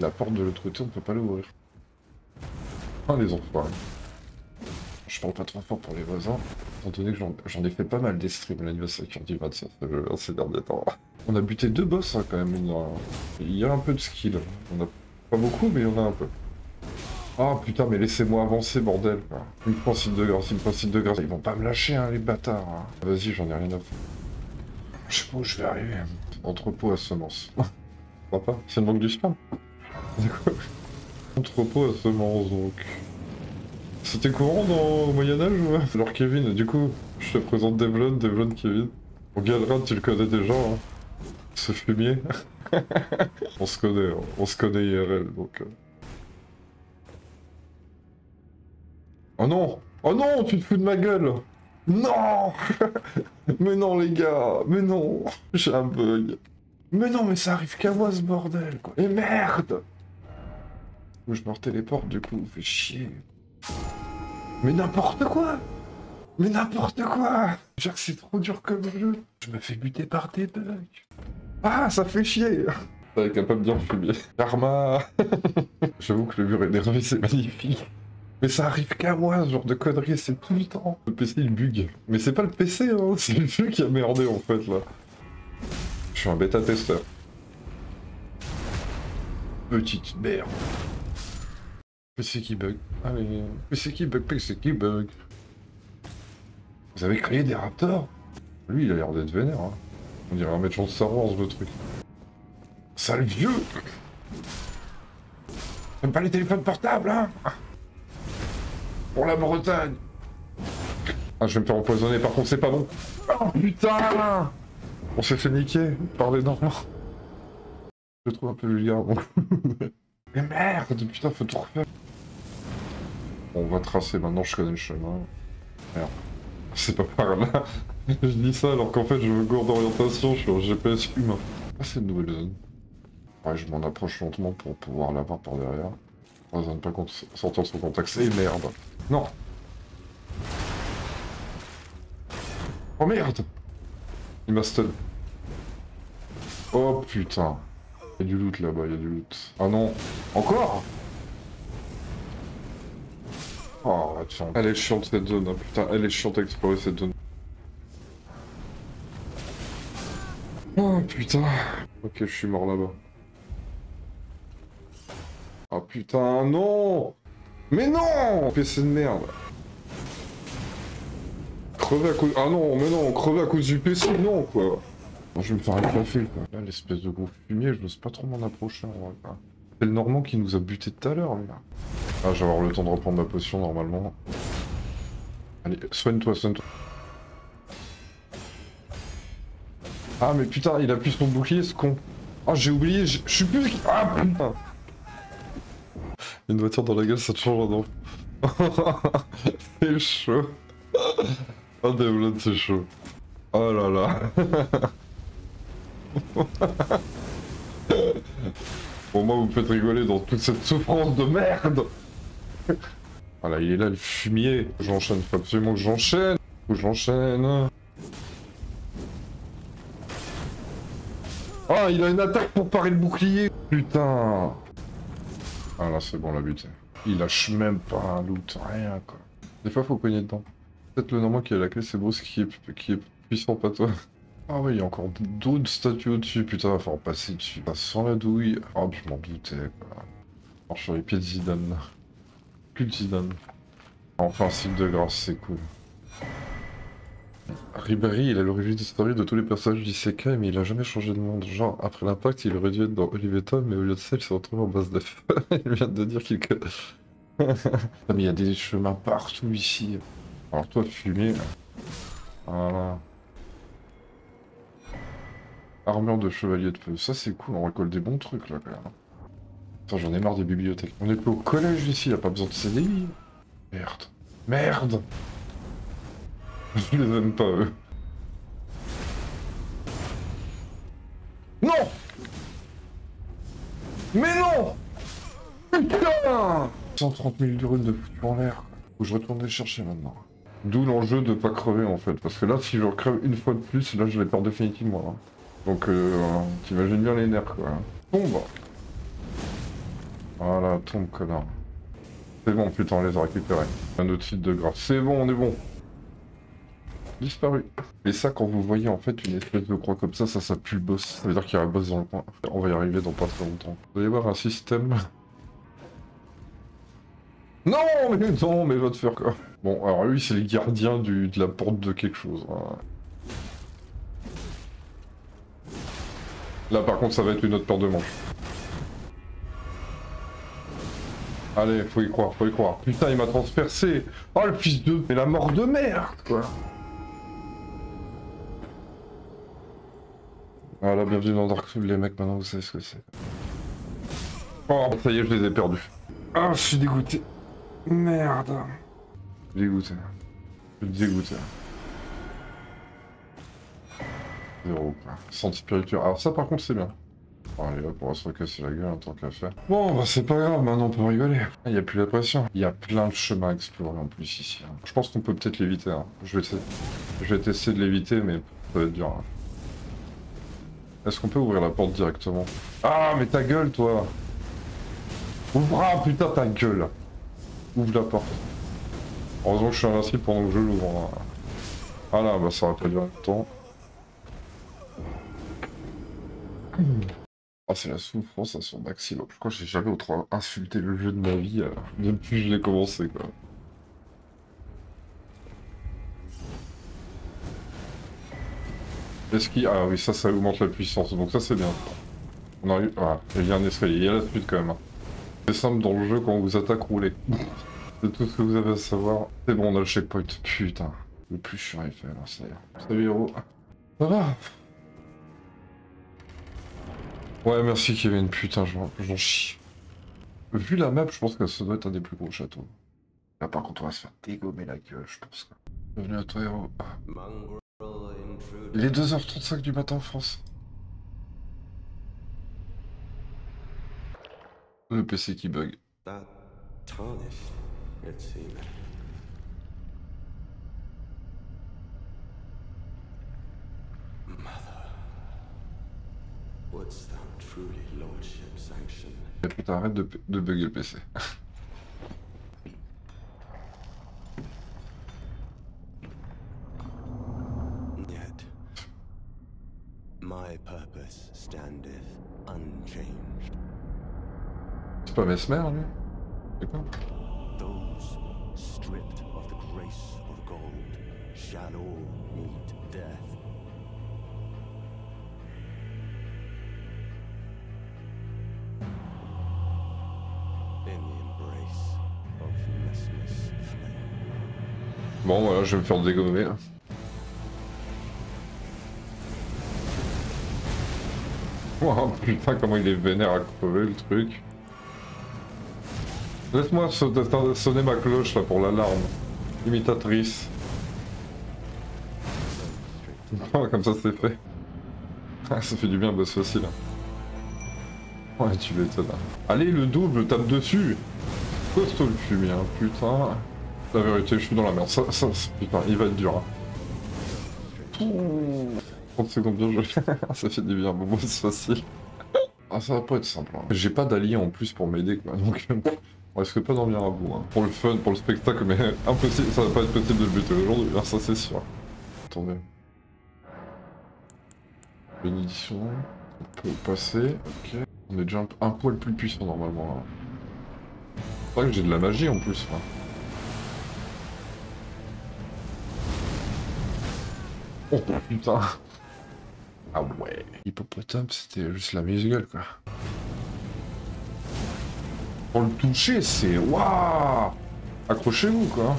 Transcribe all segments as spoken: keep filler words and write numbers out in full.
La porte de l'autre côté, on peut pas l'ouvrir. Ah, les enfants. Hein. Je parle pas trop fort pour les voisins, étant donné que j'en ai fait pas mal des streams l'anniversaire qui ont dit vingt-sept ces derniers temps. On a buté deux boss hein, quand même. Il y, a... il y a un peu de skill. On a pas beaucoup, mais il y en a un peu. Ah putain, mais laissez-moi avancer, bordel. Une principe de grâce, une principe de grâce. Ils vont pas me lâcher, hein, les bâtards. Hein. Vas-y, j'en ai rien à foutre. Je sais pas où je vais arriver. Entrepôt à semences. Pas. C'est le manque du spam. Entrepôt à semences, donc. C'était courant dans Moyen-Âge ou ouais. Alors, Kevin, du coup, je te présente Devlon, Devlon, Kevin. Bon, Galrad, tu le connais déjà, hein. Ce fumier. On se connaît, hein. On se connaît I R L, donc. Euh... Oh non! Oh non! Tu te fous de ma gueule! Non! Mais non, les gars! Mais non! J'ai un bug! Mais non, mais ça arrive qu'à moi, ce bordel, quoi! Et merde! Je me téléporte, du coup, fait chier! Mais n'importe quoi! Mais n'importe quoi! Genre, c'est trop dur comme jeu! Je me fais buter par des bugs! Ah, ça fait chier! Ça est capable de bien fumer! Karma! J'avoue que le mur est énervé, c'est magnifique! Mais ça arrive qu'à moi, ce genre de conneries, c'est tout le temps. Le P C il bug. Mais c'est pas le P C, hein, c'est le jeu qui a merdé en fait là. Je suis un bêta testeur. Petite merde. P C qui bug. Allez. P C qui bug, P C qui bug. Vous avez créé des raptors? Lui il a l'air d'être vénère. Hein. On dirait un méchant de Star Wars le truc. Sale vieux! J'aime pas les téléphones portables, hein! Pour la Bretagne. Ah, je vais me faire empoisonner, par contre c'est pas bon. Oh putain! On s'est fait niquer par les Normands. Je trouve un peu vulgaire. Bon. Mais merde, putain, faut tout refaire. On va tracer maintenant, je connais le chemin. Merde. C'est pas par là. Je dis ça alors qu'en fait je veux gourde d'orientation, je suis en G P S humain. Ah, c'est une nouvelle zone. Ouais, je m'en approche lentement pour pouvoir l'avoir par derrière. On ne pas sortir son contact, c'est merde. Non. Oh merde. Il m'a stun. Oh putain. Il y a du loot là-bas, il y a du loot. Ah non. Encore. Oh tiens. Elle est chiante cette zone, hein. Putain, elle est chiante à explorer cette zone. Oh putain. Ok, je suis mort là-bas. Oh putain, non! Mais non! P C de merde! Crever à cause... Ah non, mais non, crever à cause du P C, non, quoi! Je vais me faire éclater, quoi. Là, l'espèce de gros fumier, je n'ose pas trop m'en approcher, en vrai. C'est le Normand qui nous a buté tout à l'heure, là. Ah, je vais avoir le temps de reprendre ma potion, normalement. Allez, soigne-toi, soigne-toi. Ah, mais putain, il appuie sur mon bouclier, ce con. Ah, j'ai oublié, je suis plus... Ah, putain! Une voiture dans la gueule, ça te change un nom. C'est chaud. Oh, Devlon, c'est chaud. Oh là là. Pour moi, vous me faites rigoler dans toute cette souffrance de merde. Voilà, il est là, le fumier. J'enchaîne, faut absolument que j'enchaîne. Faut que j'enchaîne. Ah, il a une attaque pour parer le bouclier. Putain. Ah là c'est bon la butée. Il lâche même pas un loot, rien quoi. Des fois faut cogner dedans. Peut-être le Normand qui a la clé c'est beau ce qui est, qui est puissant pas toi. Ah ouais il y a encore d'autres statues au-dessus, putain va falloir passer dessus. Ça sent la douille. Ah oh, je m'en doutais quoi. Alors sur les pieds de Zidane. Plus de Zidane. En principe de grâce c'est cool. Ribéry il a l'origine historique de tous les personnages d'Isekai mais il a jamais changé de monde. Genre après l'impact il aurait dû être dans Olivetta mais au lieu de ça il s'est retrouvé en base d'œuf. Il vient de dire qu'il connaît. Mais il y a des chemins partout ici. Alors toi fumier. Voilà. Armure de chevalier de feu. Ça c'est cool, on récolte des bons trucs là quand même. Putain j'en ai marre des bibliothèques. On est plus au collège ici, il a pas besoin de C D I. Merde. Merde. Je les aime pas eux. Non! Mais non! Putain! cent trente mille runes de foutu en l'air. Faut que je retourne les chercher maintenant. D'où l'enjeu de pas crever en fait. Parce que là, si je crève une fois de plus, là je les perds définitivement. Hein. Donc, euh, t'imagines bien les nerfs quoi. Bon bah. Voilà, tombe connard. C'est bon, putain, on les a récupérés. Un autre site de grâce. C'est bon, on est bon. Disparu. Et ça, quand vous voyez en fait une espèce de croix comme ça, ça, ça pue le boss. Ça veut dire qu'il y a un boss dans le coin. On va y arriver dans pas très longtemps. Vous allez voir un système. Non, mais non, mais va te faire quoi. Bon, alors lui, c'est les gardiens du, de la porte de quelque chose. Hein. Là, par contre, ça va être une autre paire de manches. Allez, faut y croire, faut y croire. Putain, il m'a transpercé. Oh, le fils de... Mais la mort de merde, quoi. Voilà, bienvenue dans Dark Souls, les mecs, maintenant vous savez ce que c'est. Oh, ça y est, je les ai perdus. Ah, je suis dégoûté. Merde. Je suis dégoûté. Je suis dégoûté. Zéro, quoi. Senti-puriture. Alors ça, par contre, c'est bien. Allez hop, on va se recasser la gueule en tant qu'à faire. Bon, bah c'est pas grave, maintenant on peut rigoler. Il n'y a plus la pression. Il y a plein de chemins à explorer en plus ici. Hein. Je pense qu'on peut peut-être l'éviter. Hein. Je vais essayer. Je vais essayer de l'éviter, mais ça va être dur. Hein. Est-ce qu'on peut ouvrir la porte directement? Ah, mais ta gueule, toi! Ouvre, ah, putain, ta gueule! Ouvre la porte. Heureusement que je suis invincible pendant que je l'ouvre. Hein. Ah là, bah ça aurait pas duré longtemps. Mmh. Ah, c'est la souffrance à son maximum. Pourquoi j'ai jamais autant insulté le jeu de ma vie euh, depuis que je l'ai commencé, quoi. Est-ce qu'il... Ah oui, ça, ça augmente la puissance, donc ça, c'est bien. On arrive... Voilà, il y a un escalier, il y a la suite, quand même. C'est simple dans le jeu, quand on vous attaque, roulez. C'est tout ce que vous avez à savoir. C'est bon, on a le checkpoint. Putain. Le plus chiant est fait, là, ça y est. Salut, héros. Ça va? Ouais, merci Kevin, putain, j'en chie. Vu la map, je pense que ça doit être un des plus gros châteaux. Là, par contre, on va se faire dégommer la gueule, je pense. Bienvenue à toi, héros. Il est deux heures trente-cinq du matin en France. Le P C qui bug. Et putain, arrête de, de bugger le P C. C'est pas Mesmer, lui? C'est quoi? Bon voilà, je vais me faire dégommer. Wow, putain, comment il est vénère à crever le truc. Laisse-moi sonner ma cloche là pour l'alarme. Imitatrice. Comme ça c'est fait. Ça fait du bien, boss facile. Ouais, tu m'étonnes. Allez, le double, tape dessus. Costaud le fumier, hein, putain. La vérité, je suis dans la merde. Ça, ça, putain, il va être dur. Hein. trente secondes bien joué. Ça fait du bien, bon, bon c'est facile. Ah, ça va pas être simple. Hein. J'ai pas d'alliés en plus pour m'aider, quoi. Donc, on risque pas d'en venir à bout. Hein. Pour le fun, pour le spectacle, mais impossible, ça va pas être possible de le buter aujourd'hui. Hein, ça, c'est sûr. Attendez. Bénédiction. On peut passer. Ok. On est déjà un, un poil plus puissant normalement là. C'est vrai que j'ai de la magie en plus. Hein. Oh putain. Ah ouais. Hippopotame, c'était juste la mise-gueule quoi. Pour le toucher, c'est... Waouh. Accrochez-vous quoi.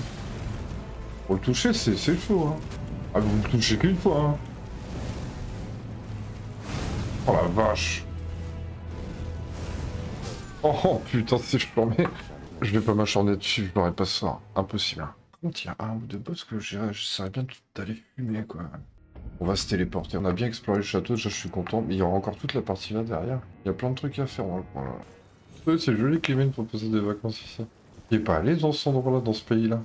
Pour le toucher, c'est chaud. Hein. Ah vous le touchez qu'une fois. Hein. Oh la vache. Oh putain, si je peux remettre. Je vais pas m'acharner dessus, je m'aurais pas ce soir. Impossible. Par contre, il y a un ou deux boss que je serais bien d'aller fumer, quoi. On va se téléporter. On a bien exploré le château, déjà je suis content, mais il y aura encore toute la partie là derrière. Il y a plein de trucs à faire dans le coin là. Oui, c'est joli, Clément, pour passer des vacances ici. Il est pas allé dans cet endroit-là, dans ce pays-là.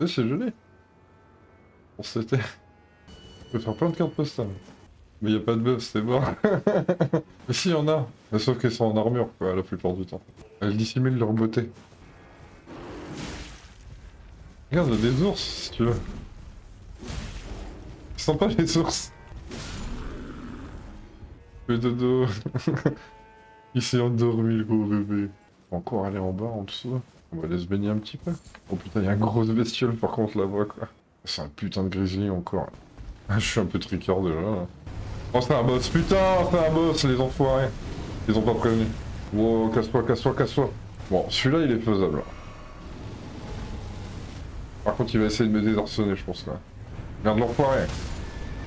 Oui, c'est joli. On s'était. Je peux faire plein de cartes postales. Mais y a pas de bœuf, c'est mort. Mais si, y'en a. Sauf qu'elles sont en armure, quoi, la plupart du temps. Elles dissimulent leur beauté. Regarde, y'a des ours, si tu veux. C'est sympa, les ours. Le dodo. Il s'est endormi, le gros bébé. On va encore aller en bas, en dessous. On va aller se baigner un petit peu. Oh putain, y'a un gros bestiole, par contre, là-bas, quoi. C'est un putain de grizzly, encore. Ah, je suis un peu tricard, déjà, là. Oh, c'est un boss, putain, c'est un boss, les enfoirés. Ils ont pas prévenu. Wow, casse-toi, casse-toi, casse-toi. Bon, celui-là, il est faisable. Par contre, il va essayer de me désarçonner, je pense, là. Regarde l'enfoiré.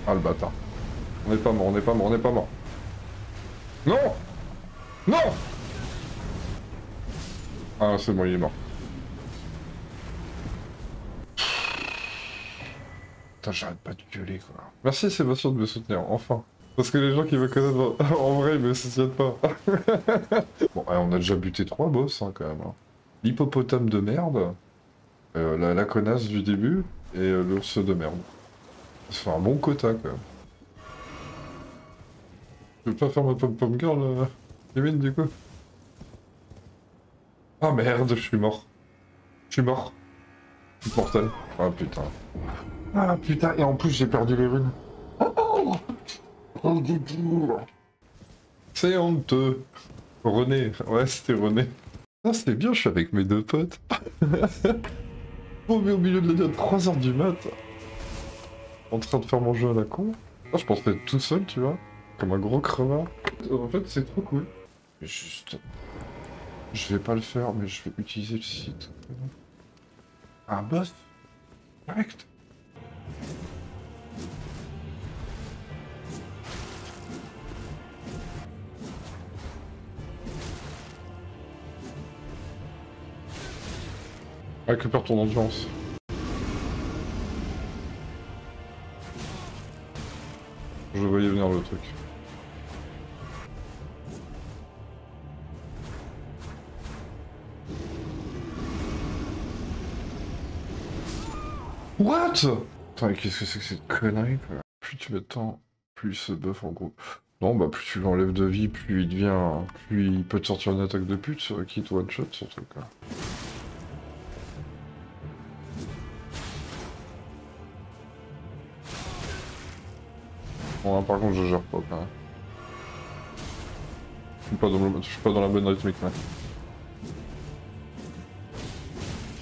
Ah, le bâtard. On n'est pas mort, on n'est pas mort, on n'est pas mort. Non! Non! Ah, c'est bon, il est mort. Putain, j'arrête pas de gueuler, quoi. Merci Sébastien de me soutenir, enfin. Parce que les gens qui me connaissent en vrai, ils me soutiennent pas. Bon, allez, on a déjà buté trois boss, hein, quand même. Hein. L'hippopotame de merde, euh, la, la connasse du début, et euh, l'ours de merde. C'est un bon quota, quand même. Je veux pas faire ma pom-pom girl, euh, limite, du coup. Ah merde, je suis mort. Je suis mort. Je suis mortel. Ah putain. Ah putain, et en plus j'ai perdu les runes. Oh, oh débile. C'est honteux. René, ouais c'était René. Ah c'était bien, je suis avec mes deux potes. Oh mais au milieu de la nuit à trois heures du mat. En train de faire mon jeu à la con. Ah, je pensais être tout seul, tu vois. Comme un gros crevard. En fait c'est trop cool. Juste... Je vais pas le faire, mais je vais utiliser le site. Un boss direct. Récupère ton endurance. Je voyais venir le truc. What? Attends, qu'est-ce que c'est que cette connerie, quoi? Plus tu mets de temps, plus il se buff en gros. Non, bah plus tu l'enlèves de vie, plus il devient... Plus il peut te sortir une attaque de pute, quitte one shot surtout, quoi. Bon, hein, par contre, je gère pas, quoi. Je suis pas dans le... je suis pas dans la bonne rythmique, là.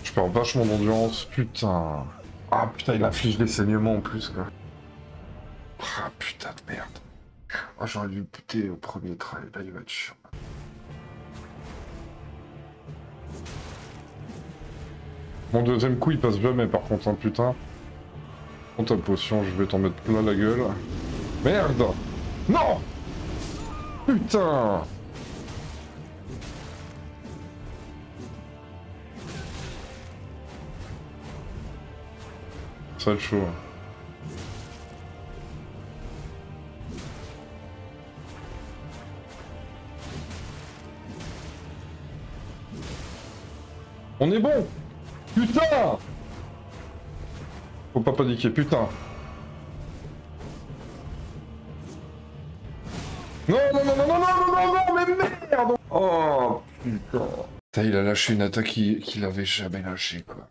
Je perds vachement d'endurance, putain. Ah putain, il inflige des saignements en plus, quoi. Ah putain de merde. Ah, j'aurais dû le buter au premier try, là il va être chiant. Mon deuxième coup il passe jamais par contre, hein, putain. Prends ta potion, je vais t'en mettre plein la gueule. Merde. Non. Putain. Ça va être chaud. On est bon. Putain. Faut pas paniquer, putain. Non, non, non, non, non, non, non, non, mais merde. Oh, putain. Putain, il a lâché une attaque qu'il avait jamais lâchée, quoi.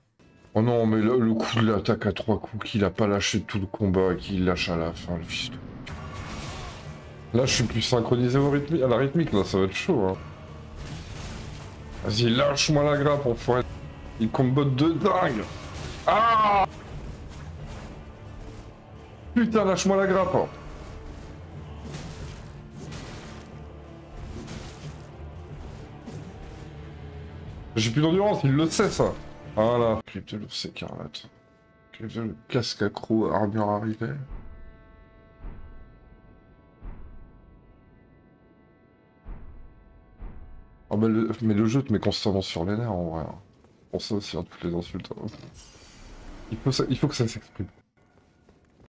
Oh non, mais le, le coup de l'attaque à trois coups qu'il a pas lâché tout le combat et qu'il lâche à la fin, le fils de... Là, je suis plus synchronisé au rythme, à la rythmique, là, ça va être chaud, hein. Vas-y, lâche-moi la grappe, enfoiré. Il combo de dingue. Ah. Putain, lâche-moi la grappe, hein. J'ai plus d'endurance, il le sait, ça. Voilà. Clip de l'ours écarlate. Clip de le casque accro, armure arrivée. Oh bah le... Mais le jeu te met constamment sur les nerfs en vrai. Pour ça aussi, hein, toutes les insultes. Hein. Il faut ça... Il faut que ça s'exprime.